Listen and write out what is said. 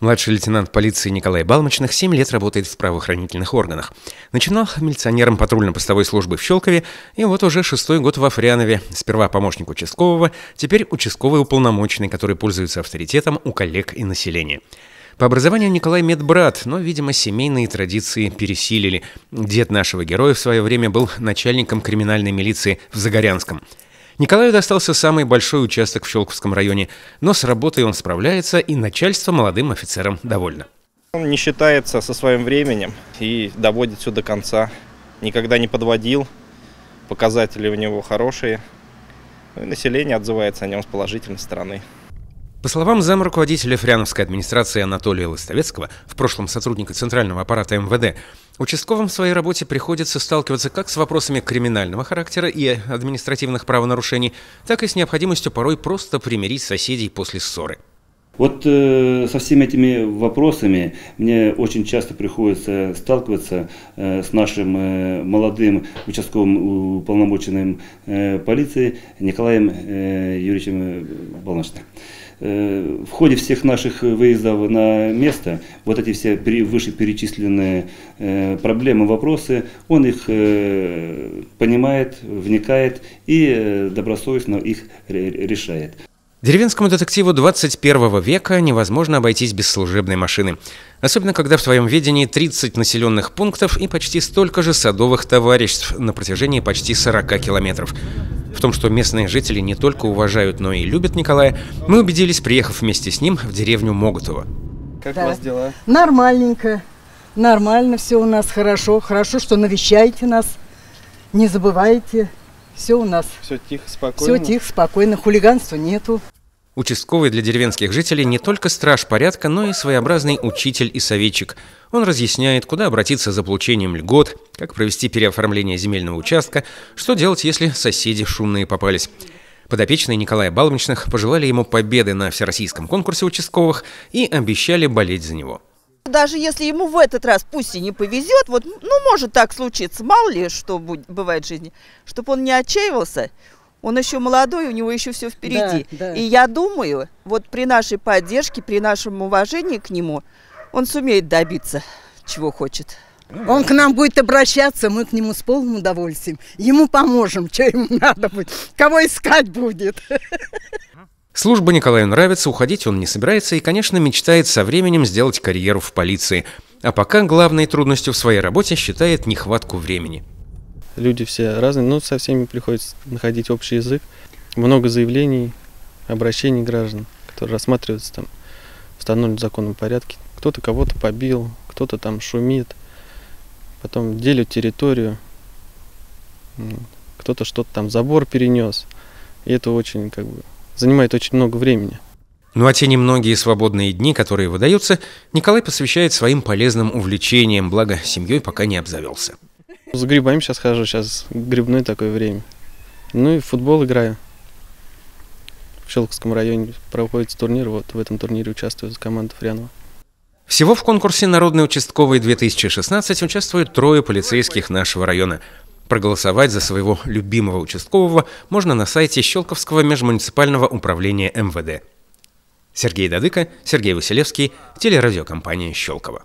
Младший лейтенант полиции Николай Балмочников 7 лет работает в правоохранительных органах. Начинал милиционером патрульно-постовой службы в Щелкове и вот уже 6-й год во Фрянове. Сперва помощник участкового, теперь участковый уполномоченный, который пользуется авторитетом у коллег и населения. По образованию Николай медбрат, но, видимо, семейные традиции пересилили. Дед нашего героя в свое время был начальником криминальной милиции в Загорянском. Николаю достался самый большой участок в Щелковском районе, но с работой он справляется, и начальство молодым офицерам довольно. Он не считается со своим временем и доводит все до конца. Никогда не подводил, показатели у него хорошие. Ну и население отзывается о нем с положительной стороны. По словам замруководителя Фряновской администрации Анатолия Лыставецкого, в прошлом сотрудника Центрального аппарата МВД, участковым в своей работе приходится сталкиваться как с вопросами криминального характера и административных правонарушений, так и с необходимостью порой просто примирить соседей после ссоры. Вот со всеми этими вопросами мне очень часто приходится сталкиваться с нашим молодым участковым уполномоченным полиции Николаем Юрьевичем Балмочниковым. В ходе всех наших выездов на место вот эти все вышеперечисленные проблемы, вопросы, он их понимает, вникает и добросовестно их решает. Деревенскому детективу 21 века невозможно обойтись без служебной машины. Особенно, когда в твоем ведении 30 населенных пунктов и почти столько же садовых товариществ на протяжении почти 40 километров. В том, что местные жители не только уважают, но и любят Николая, мы убедились, приехав вместе с ним в деревню Могутово. Как у вас дела? Нормальненько. Нормально все у нас, хорошо. Хорошо, что навещаете нас, не забывайте. Все у нас. Все тихо, спокойно. Все тихо, спокойно. Хулиганства нету. Участковый для деревенских жителей не только страж порядка, но и своеобразный учитель и советчик. Он разъясняет, куда обратиться за получением льгот, как провести переоформление земельного участка, что делать, если соседи шумные попались. Подопечные Николая Балмочникова пожелали ему победы на всероссийском конкурсе участковых и обещали болеть за него. Даже если ему в этот раз, пусть и не повезет, вот, ну, может так случиться, мало ли, что бывает в жизни, чтобы он не отчаивался, он еще молодой, у него еще все впереди. Да, да. И я думаю, вот при нашей поддержке, при нашем уважении к нему, он сумеет добиться, чего хочет. Он к нам будет обращаться, мы к нему с полным удовольствием. Ему поможем, что ему надо будет, кого искать будет. Служба Николаю нравится, уходить он не собирается и, конечно, мечтает со временем сделать карьеру в полиции. А пока главной трудностью в своей работе считает нехватку времени. Люди все разные, но со всеми приходится находить общий язык. Много заявлений, обращений граждан, которые рассматриваются там в установленном законном порядке. Кто-то кого-то побил, кто-то там шумит, потом делят территорию, кто-то что-то там забор перенес. И это очень как бы... занимает очень много времени. Ну а те немногие свободные дни, которые выдаются, Николай посвящает своим полезным увлечениям, благо семьей пока не обзавелся. За грибами сейчас хожу, сейчас грибное такое время. Ну и в футбол играю. В Щелковском районе проходится турнир, вот в этом турнире участвует команда Фрянова. Всего в конкурсе «Народный участковый 2016» участвуют 3 полицейских нашего района. Проголосовать за своего любимого участкового можно на сайте Щелковского межмуниципального управления МВД. Сергей Дадыко, Сергей Василевский, телерадиокомпания «Щелкова».